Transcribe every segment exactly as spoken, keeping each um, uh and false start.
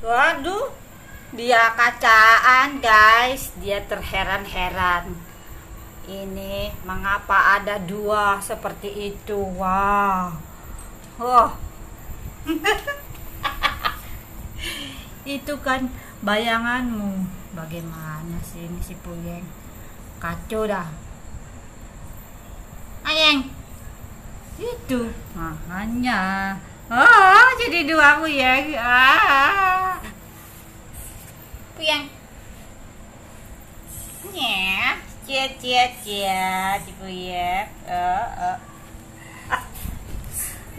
Waduh, dia kacaan guys, dia terheran-heran. Ini mengapa ada dua seperti itu? Wow, oh. Itu kan bayanganmu. Bagaimana sih ini si Puyeng? Kacau dah. Ayeng, itu makanya. Oh, jadi dua Puyeng. Ah. Puyeng. Nyeh, cie cie cie, si Puyeng. Oh, oh.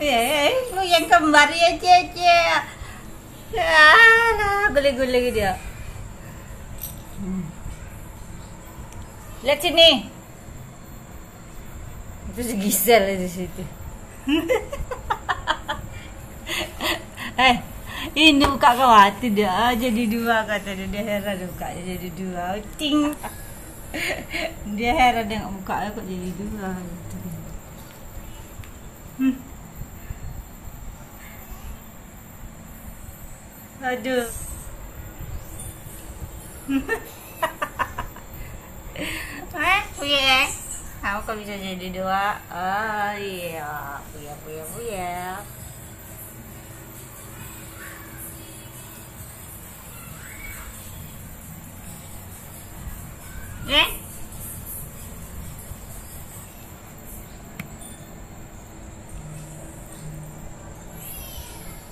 Eh, Puyeng kembar ya cie cie. Ah, geli-geli dia. Hmm. Lihat sini. Terus Gisel di situ. Eh, ini buka kau hati dia jadi dua, kata dia, dia heran buka jadi dua, ting. Dia heran dengan buka kok jadi dua. Hmm. Aduh. Eh, Puyeng, kamu kok bisa jadi dua? Oh iya, Puyeng, Puyeng, Puyeng. Eh?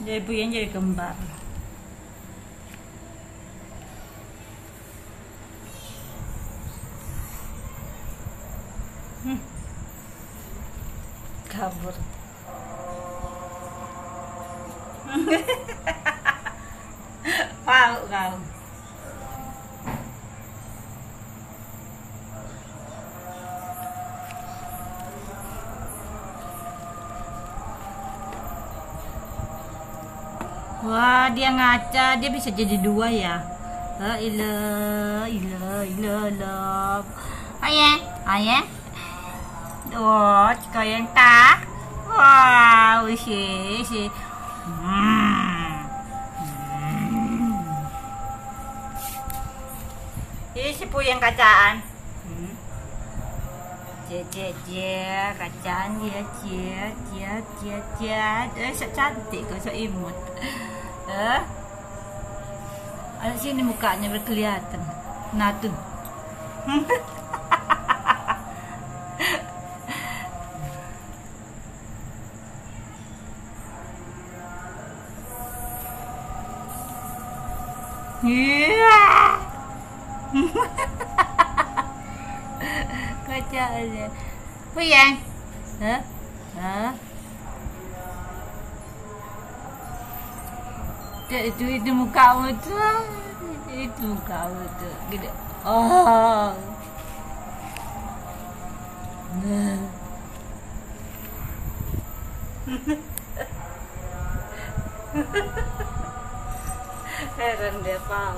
Jadi Puyeng jadi kembar. Hmm. Kabur. Wow, wow. Wah, dia ngaca, dia bisa jadi dua ya. La ilaha illallah. Ayah, ayah. Wah, kau yang tak. Wah, si si. Ini si Puyeng kacaan. Hmm. Cie cie cie, kacaan dia cie cie cie cie. Eh, so cantik kau, so imut. Eh, ada sini mukanya berkelihatan. Nah tuh. Yeah. Kaca aja. Puyeng. Hah? Hah? Itu itu muka itu. Itu muka itu. Gede. Oh. Nah. Heran dia pau.